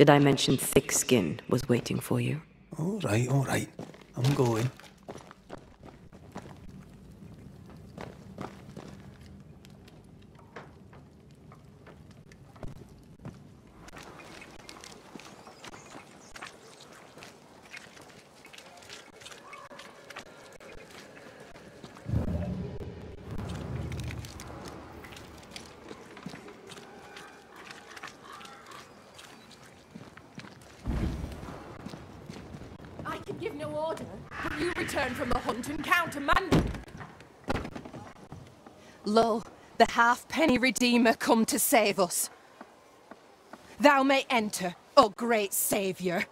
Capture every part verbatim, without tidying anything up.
Did I mention Thickskin was waiting for you? All right, all right. I'm going. Give no order. Will you return from the hunt and countermand? Lo, the halfpenny redeemer come to save us. Thou may enter, O great saviour.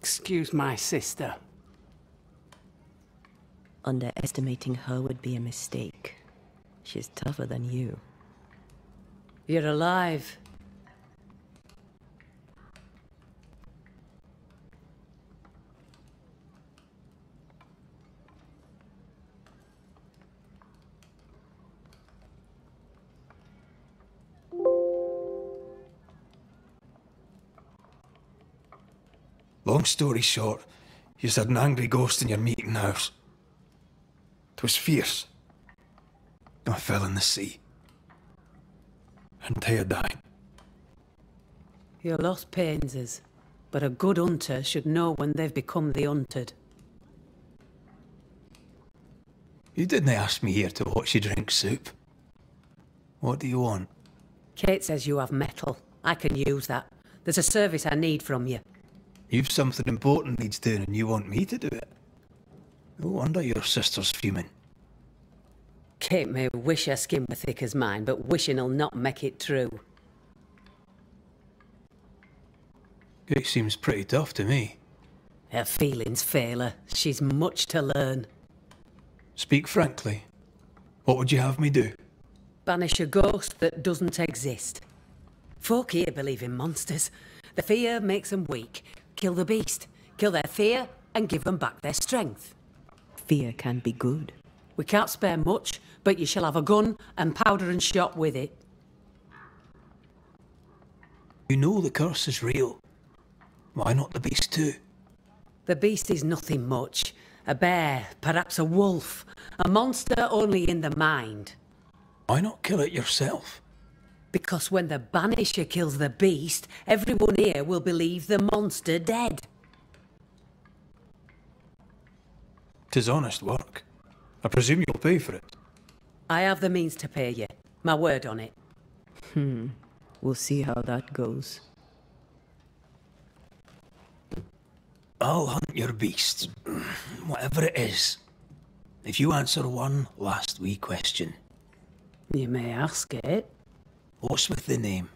Excuse my sister. Underestimating her would be a mistake. She's tougher than you. You're alive. Long story short, you had an angry ghost in your meeting house. 'Twas fierce. I fell in the sea. And I died. Your loss pains us, but a good hunter should know when they've become the hunted. You didn't ask me here to watch you drink soup. What do you want? Kate says you have metal. I can use that. There's a service I need from you. You've something important needs doing and you want me to do it. No wonder your sister's fuming. Kate may wish her skin were thick as mine, but wishing'll not make it true. Kate seems pretty tough to me. Her feelings fail her. She's much to learn. Speak frankly. What would you have me do? Banish a ghost that doesn't exist. Folk here believe in monsters. The fear makes them weak. Kill the beast, kill their fear, and give them back their strength. Fear can be good. We can't spare much, but you shall have a gun and powder and shot with it. You know the curse is real. Why not the beast too? The beast is nothing much. A bear, perhaps a wolf. A monster only in the mind. Why not kill it yourself? Because when the Banisher kills the beast, everyone here will believe the monster dead. 'Tis honest work. I presume you'll pay for it. I have the means to pay you. My word on it. Hmm. We'll see how that goes. I'll hunt your beast. Whatever it is. If you answer one last wee question. You may ask it. What's with the name?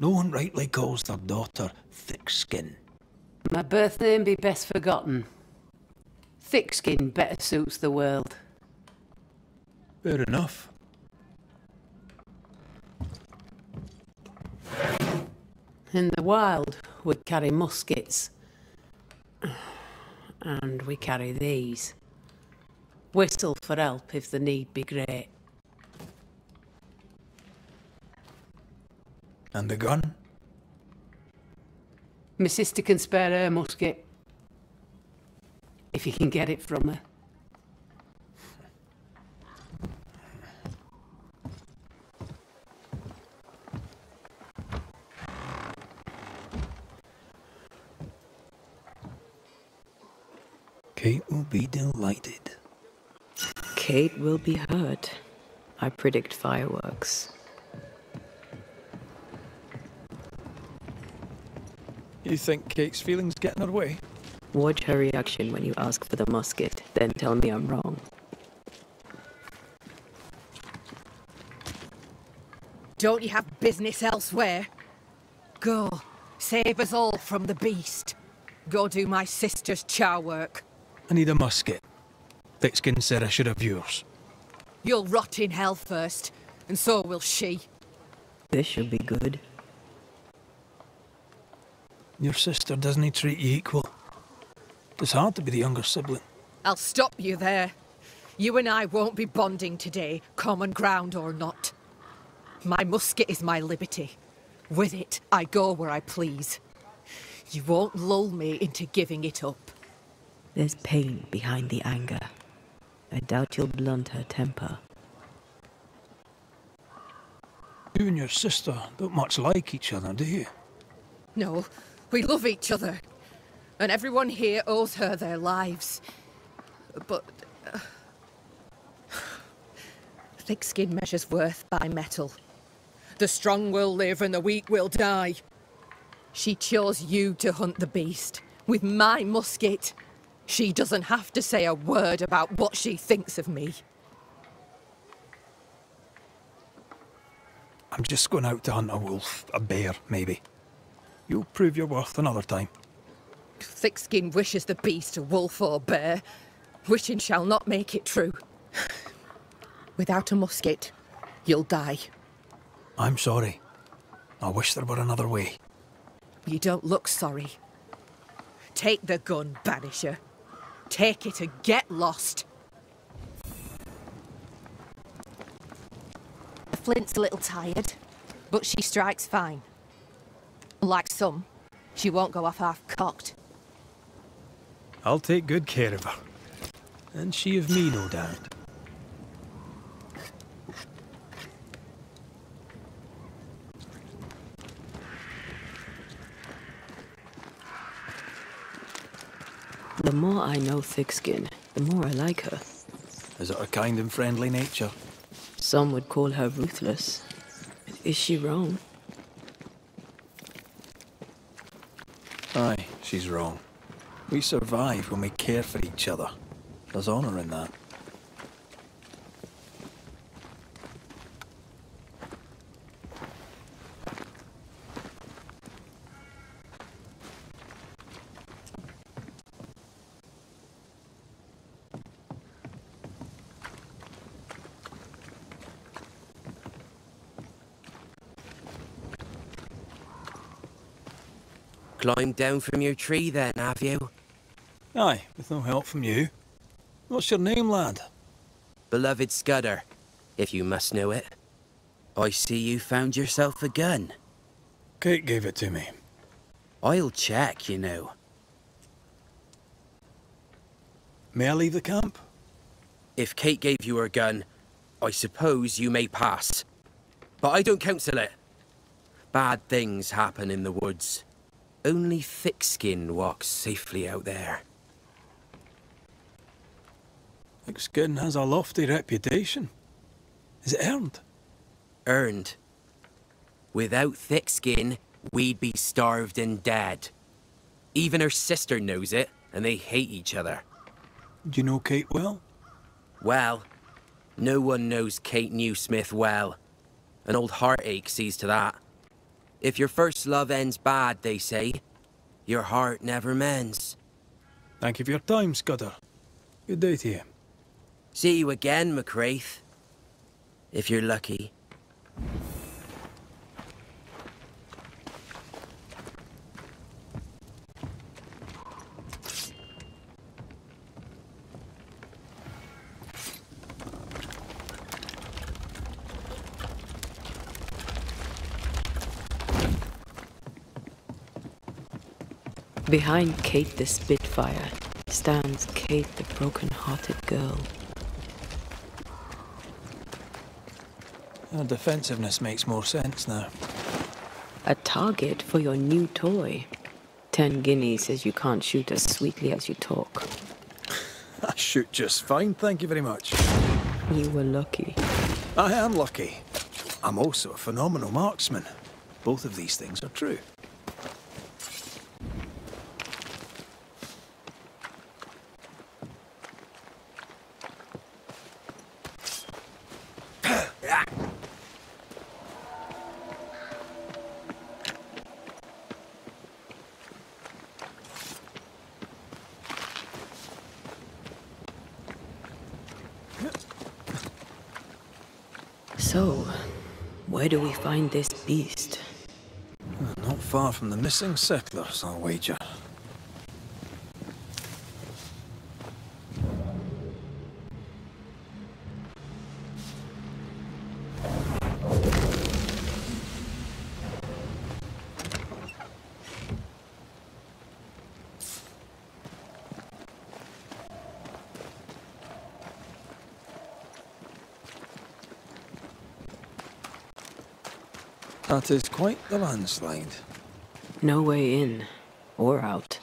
No one rightly calls their daughter Thickskin. My birth name be best forgotten. Thickskin better suits the world. Fair enough. In the wild, we carry muskets. And we carry these. Whistle for help if the need be great. And the gun? My sister can spare her musket. If you can get it from her. Kate will be delighted. Kate will be hurt. I predict fireworks. You think Kate's feelings get in her way? Watch her reaction when you ask for the musket, then tell me I'm wrong. Don't you have business elsewhere? Go, save us all from the beast. Go do my sister's chow work. I need a musket. Thickskin said I should have yours. You'll rot in hell first, and so will she. This should be good. Your sister doesn't he treat you equal? It's hard to be the younger sibling. I'll stop you there. You and I won't be bonding today, common ground or not. My musket is my liberty. With it, I go where I please. You won't lull me into giving it up. There's pain behind the anger. I doubt you'll blunt her temper. You and your sister don't much like each other, do you? No, we love each other. And everyone here owes her their lives. But... Uh, Thickskin measures worth by metal. The strong will live and the weak will die. She chose you to hunt the beast with my musket. She doesn't have to say a word about what she thinks of me. I'm just going out to hunt a wolf, a bear, maybe. You'll prove your worth another time. Thickskin wishes the beast a wolf or bear. Wishing shall not make it true. Without a musket, you'll die. I'm sorry. I wish there were another way. You don't look sorry. Take the gun, Banisher. Take it and get lost. Flint's a little tired, but she strikes fine. Like some, she won't go off half-cocked. I'll take good care of her. And she of me, no doubt. The more I know Thickskin, the more I like her. Is it her kind and friendly nature? Some would call her ruthless. Is she wrong? Aye, she's wrong. We survive when we care for each other. There's honour in that. Climbed down from your tree then, have you? Aye, with no help from you. What's your name, lad? Beloved Scudder, if you must know it. I see you found yourself a gun. Kate gave it to me. I'll check, you know. May I leave the camp? If Kate gave you her gun, I suppose you may pass. But I don't counsel it. Bad things happen in the woods. Only Thickskin walks safely out there. Thickskin has a lofty reputation. Is it earned? Earned. Without Thickskin, we'd be starved and dead. Even her sister knows it, and they hate each other. Do you know Kate well? Well, no one knows Kate Newsmith well. An old heartache sees to that. If your first love ends bad, they say, your heart never mends. Thank you for your time, Scudder. Good day to you. See you again, McRaith. If you're lucky. Behind Kate the Spitfire stands Kate the broken-hearted girl. Her defensiveness makes more sense now. A target for your new toy. Ten guineas says you can't shoot as sweetly as you talk. I shoot just fine, thank you very much. You were lucky. I am lucky. I'm also a phenomenal marksman. Both of these things are true. So, where do we find this beast? Not far from the missing settlers, I'll wager. That is quite the landslide. No way in, or out.